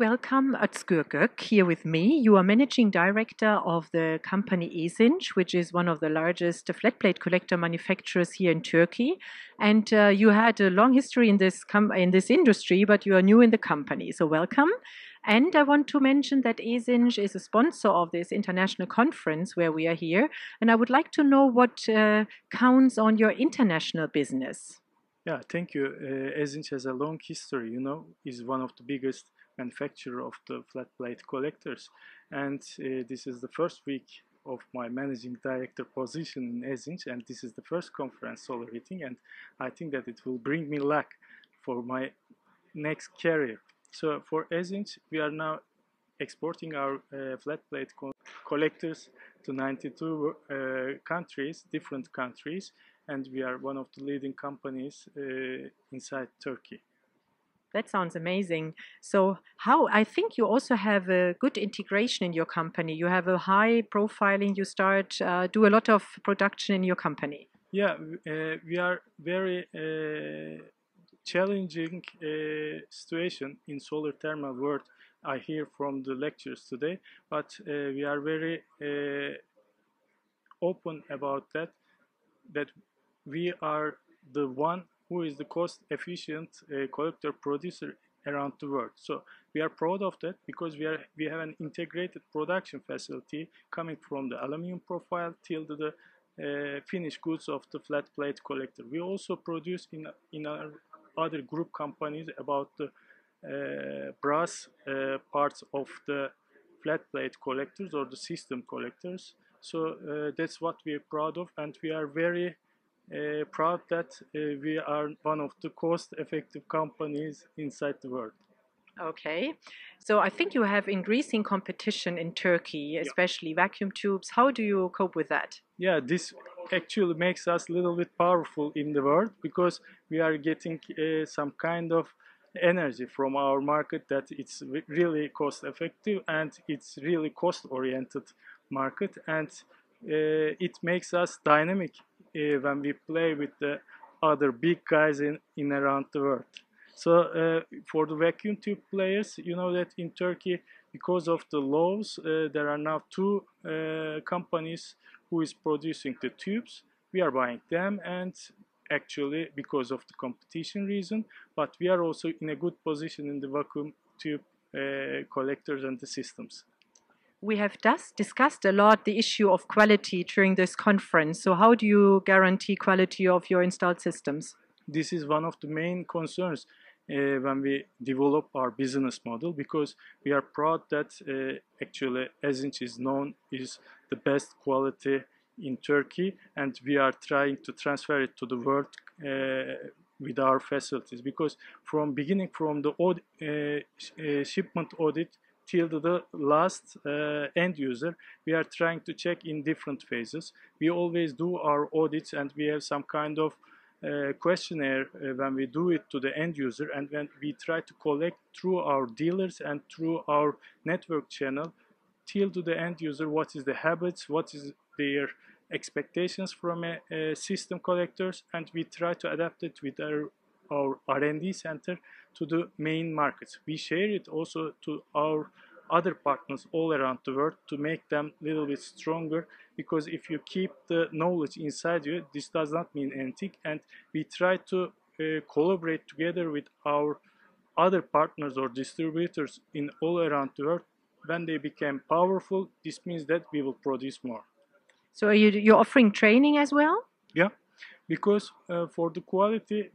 welcome Özgür Gök here with me. You are managing director of the company Ezinç, which is one of the largest flat plate collector manufacturers here in Turkey. And you had a long history in this industry, but you are new in the company. So welcome. And I want to mention that Ezinç is a sponsor of this international conference where we are here. And I would like to know what counts on your international business. Yeah, thank you. Ezinç has a long history, you know, is one of the biggest manufacturer of the flat plate collectors. And this is the first week of my managing director position in Ezinç, and this is the first conference celebrating, and I think that it will bring me luck for my next career. So for Ezinç, we are now exporting our flat plate collectors to 92 countries, different countries. And we are one of the leading companies inside Turkey. That sounds amazing. So how, I think you also have a good integration in your company. You have a high profiling, you do a lot of production in your company. Yeah, we are very challenging situation in solar thermal world. I hear from the lectures today, but we are very open about that we are the one who is the cost-efficient collector producer around the world. So we are proud of that because we have an integrated production facility coming from the aluminum profile till the finished goods of the flat plate collector. We also produce in our other group companies about the brass parts of the flat plate collectors or the system collectors. So that's what we are proud of, and we are very proud that we are one of the cost-effective companies inside the world. Okay, so I think you have increasing competition in Turkey, especially vacuum tubes. How do you cope with that? Yeah, this actually makes us a little bit powerful in the world because we are getting some kind of energy from our market that it's really cost-effective and it's really cost-oriented market, and it makes us dynamic when we play with the other big guys in around the world. So for the vacuum tube players, you know that in Turkey, because of the laws, there are now two companies who is producing the tubes. We are buying them, and actually because of the competition reason, but we are also in a good position in the vacuum tube collectors and the systems. We have just discussed a lot the issue of quality during this conference. So how do you guarantee quality of your installed systems? This is one of the main concerns when we develop our business model, because we are proud that actually Ezinç is known is the best quality in Turkey, and we are trying to transfer it to the world with our facilities, because from beginning from the audit, shipment audit till the last end user, we are trying to check in different phases. We always do our audits, and we have some kind of questionnaire when we do it to the end user, and when we try to collect through our dealers and through our network channel till to the end user what is the habits, what is their expectations from system collectors, and we try to adapt it with our R&D center to the main markets. We share it also to our other partners all around the world to make them a little bit stronger, because if you keep the knowledge inside you, this does not mean anything, and we try to collaborate together with our other partners or distributors in all around the world. When they become powerful, this means that we will produce more. So are you're offering training as well? Yeah. Because for the quality,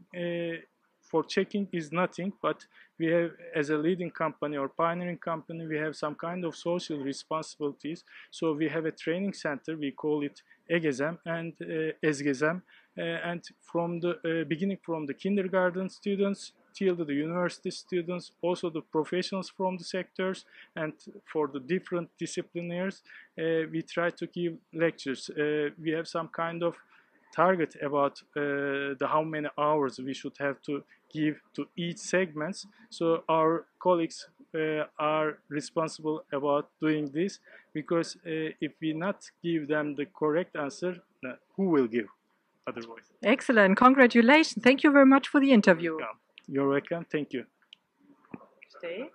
for checking is nothing, but we have, as a leading company or pioneering company, we have some kind of social responsibilities. So we have a training center, we call it Egezem and ESGESM, and from the beginning from the kindergarten students till the university students, also the professionals from the sectors, and for the different disciplinaries, we try to give lectures. We have some kind of target about how many hours we should have to give to each segments. So our colleagues are responsible about doing this, because if we not give them the correct answer, who will give otherwise? Excellent. Congratulations. Thank you very much for the interview. You're welcome. Thank you. Stay.